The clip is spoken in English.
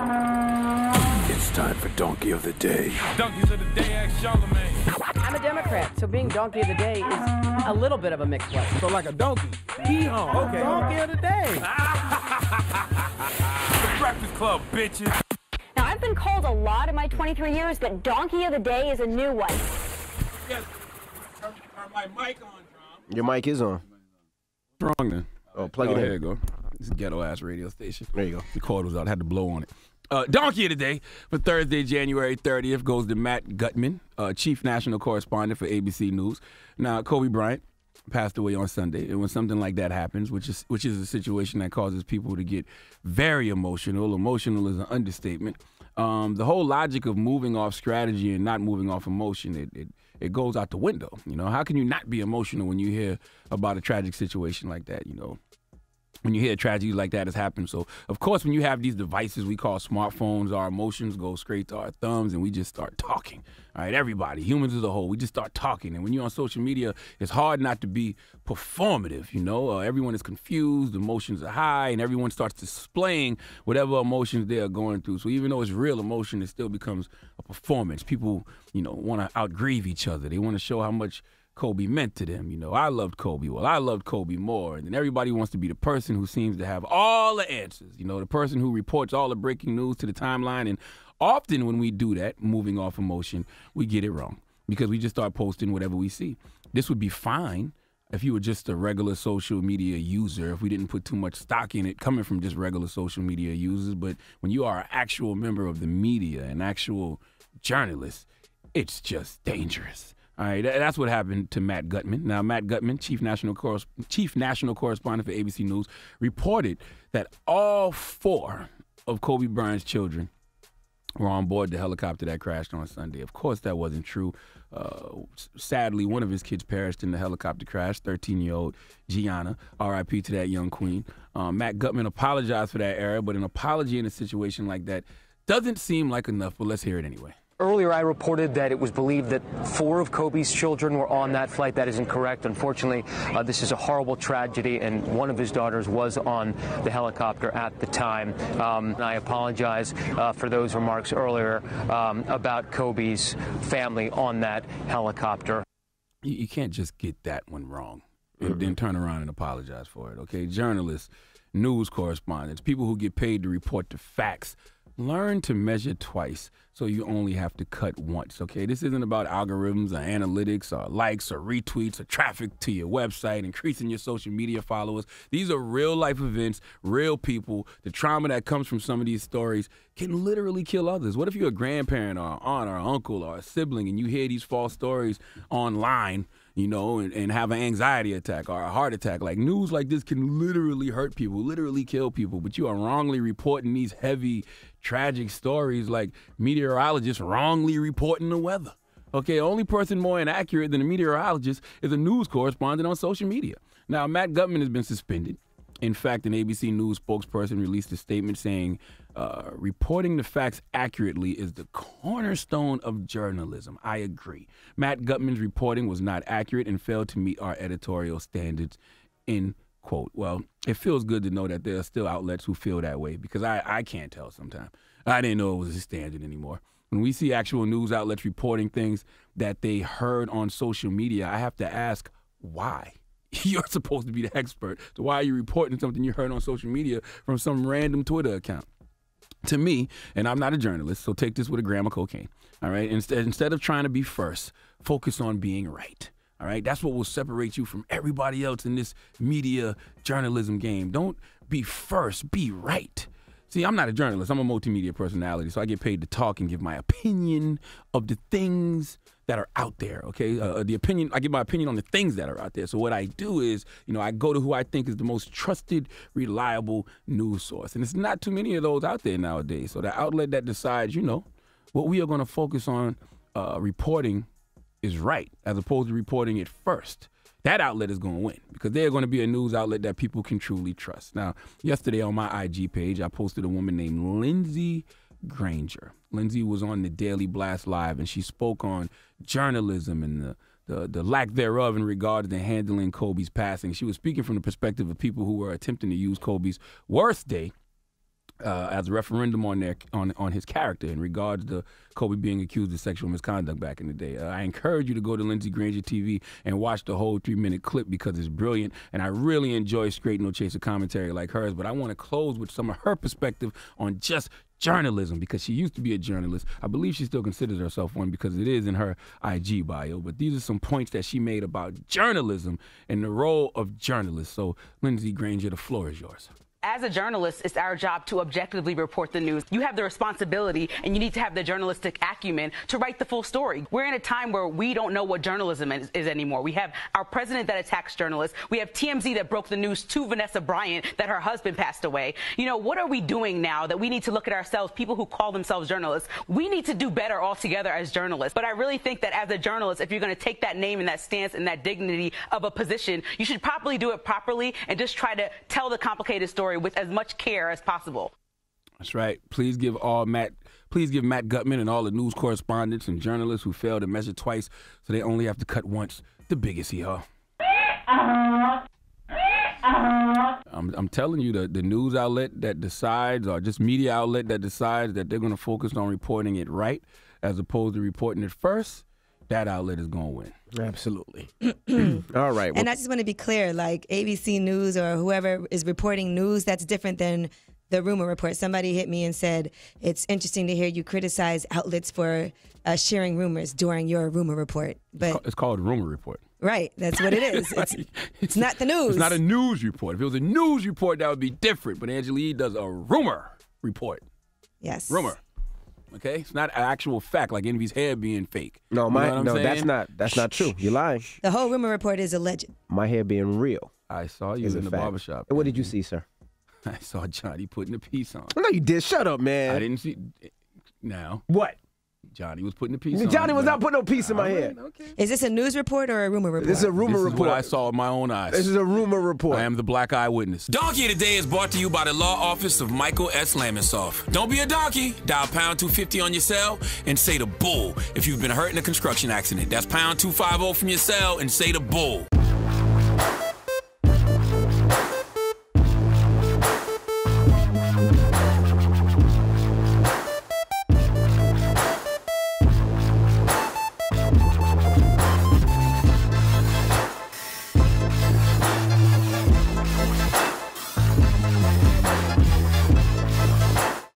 It's time for Donkey of the Day. Donkeys of the Day, ask Charlamagne. I'm a Democrat, so being Donkey of the Day is a little bit of a mixed one. So like a donkey. Hee-haw. Okay. Donkey of the Day. The Breakfast Club, bitches. Now, I've been called a lot in my 23 years, but Donkey of the Day is a new one. Yes. Are my mic on, Tom? Your mic is on. Wrong then. Oh, plug it in. There you go. It's a ghetto-ass radio station. There you go. The cord was out. I had to blow on it. Donkey of the Day for Thursday, January 30th, goes to Matt Gutman, chief national correspondent for ABC News. Now, Kobe Bryant passed away on Sunday, and when something like that happens, which is a situation that causes people to get very emotional. Emotional is an understatement. The whole logic of moving off strategy and not moving off emotion, it goes out the window. You know, how can you not be emotional when you hear about a tragic situation like that? You know. When you hear tragedies like that has happened. So, of course, when you have these devices we call smartphones, our emotions go straight to our thumbs and we just start talking. All right, everybody, humans as a whole, we just start talking. And when you're on social media, it's hard not to be performative, you know. Everyone is confused, emotions are high, and everyone starts displaying whatever emotions they are going through. So even though it's real emotion, it still becomes a performance. People, you know, want to outgrieve each other. They want to show how much Kobe meant to them. You know, I loved Kobe. Well, I loved Kobe more. And then everybody wants to be the person who seems to have all the answers. You know, the person who reports all the breaking news to the timeline. And often when we do that, moving off emotion, we get it wrong because we just start posting whatever we see. This would be fine if you were just a regular social media user, if we didn't put too much stock in it coming from just regular social media users. But when you are an actual member of the media, an actual journalist, it's just dangerous. All right, that's what happened to Matt Gutman. Now, Matt Gutman, chief national correspondent for ABC News, reported that all four of Kobe Bryant's children were on board the helicopter that crashed on Sunday. Of course, that wasn't true. Sadly, one of his kids perished in the helicopter crash, 13-year-old Gianna, RIP to that young queen. Matt Gutman apologized for that error, but an apology in a situation like that doesn't seem like enough, but let's hear it anyway. Earlier, I reported that it was believed that four of Kobe's children were on that flight. That is incorrect. Unfortunately, this is a horrible tragedy, and one of his daughters was on the helicopter at the time. I apologize for those remarks earlier about Kobe's family on that helicopter. You can't just get that one wrong and then turn around and apologize for it, okay? Journalists, news correspondents, people who get paid to report the facts, learn to measure twice so you only have to cut once, okay? This isn't about algorithms or analytics or likes or retweets or traffic to your website, increasing your social media followers. These are real-life events, real people. The trauma that comes from some of these stories can literally kill others. What if you're a grandparent or an aunt or an uncle or a sibling and you hear these false stories online, you know, and have an anxiety attack or a heart attack? Like, news like this can literally hurt people, literally kill people, but you are wrongly reporting these heavy, tragic stories like meteorologists wrongly reporting the weather. Okay, only person more inaccurate than a meteorologist is a news correspondent on social media. Now, Matt Gutman has been suspended. In fact, an ABC News spokesperson released a statement saying, reporting the facts accurately is the cornerstone of journalism. I agree. Matt Gutman's reporting was not accurate and failed to meet our editorial standards, end quote. Well, it feels good to know that there are still outlets who feel that way because I can't tell sometimes. I didn't know it was a standard anymore. When we see actual news outlets reporting things that they heard on social media, I have to ask why. You're supposed to be the expert. So why are you reporting something you heard on social media from some random Twitter account? To me, and I'm not a journalist, so take this with a gram of cocaine, all right? Instead of trying to be first, focus on being right, all right? That's what will separate you from everybody else in this media journalism game. Don't be first, be right. See, I'm not a journalist. I'm a multimedia personality, so I get paid to talk and give my opinion of the things that are out there, okay? I give my opinion on the things that are out there. So what I do is, you know, I go to who I think is the most trusted, reliable news source. And it's not too many of those out there nowadays. So the outlet that decides, you know, what we are going to focus on reporting is right, as opposed to reporting it first. That outlet is going to win because they're going to be a news outlet that people can truly trust. Now, yesterday on my IG page, I posted a woman named Lindsay Granger. Lindsay was on the Daily Blast Live, and she spoke on journalism and the lack thereof in regard to handling Kobe's passing. She was speaking from the perspective of people who were attempting to use Kobe's worst day as a referendum on their on his character in regards to Kobe being accused of sexual misconduct back in the day. I encourage you to go to Lindsay Granger TV and watch the whole 3-minute clip because it's brilliant, and I really enjoy straight no chaser commentary like hers. But I want to close with some of her perspective on just journalism, because she used to be a journalist. I believe she still considers herself one because it is in her IG bio. But these are some points that she made about journalism and the role of journalists. So, Lindsay Granger, the floor is yours. As a journalist, it's our job to objectively report the news. You have the responsibility, and you need to have the journalistic acumen to write the full story. We're in a time where we don't know what journalism is anymore. We have our president that attacks journalists. We have TMZ that broke the news to Vanessa Bryant that her husband passed away. You know, what are we doing now that we need to look at ourselves, people who call themselves journalists? We need to do better altogether as journalists. But I really think that as a journalist, if you're going to take that name and that stance and that dignity of a position, you should probably do it properly and just try to tell the complicated story with as much care as possible. That's right. Please give Matt Gutman and all the news correspondents and journalists who fail to measure twice so they only have to cut once the biggest hee-haw. I'm telling you, the news outlet that decides, or just media outlet that decides that they're going to focus on reporting it right as opposed to reporting it first, that outlet is going to win. Absolutely. All right. Well, and I just want to be clear, like ABC News or whoever is reporting news, that's different than the rumor report. Somebody hit me and said, it's interesting to hear you criticize outlets for sharing rumors during your rumor report. But it's called rumor report. Right. That's what it is. It's not the news. It's not a news report. If it was a news report, that would be different. But Angie Lee does a rumor report. Yes. Rumor. Okay, it's not an actual fact like Envy's hair being fake. No, no, that's not true. You're lying. The whole rumor report is alleged. My hair being real. I saw you in the barbershop. And what did you see, sir? I saw Johnny putting a piece on. No, you did. Shut up, man. I didn't see. Now what? Johnny was putting a piece on. Johnny was not putting no piece in my hair. Okay. Is this a news report or a rumor report? This is a rumor report. This is what I saw with my own eyes. This is a rumor report. I am the black eye witness. Donkey Today is brought to you by the law office of Michael S. Lamisoff. Don't be a donkey. Dial pound 250 on your cell and say the bull if you've been hurt in a construction accident. That's pound 250 from your cell and say the bull.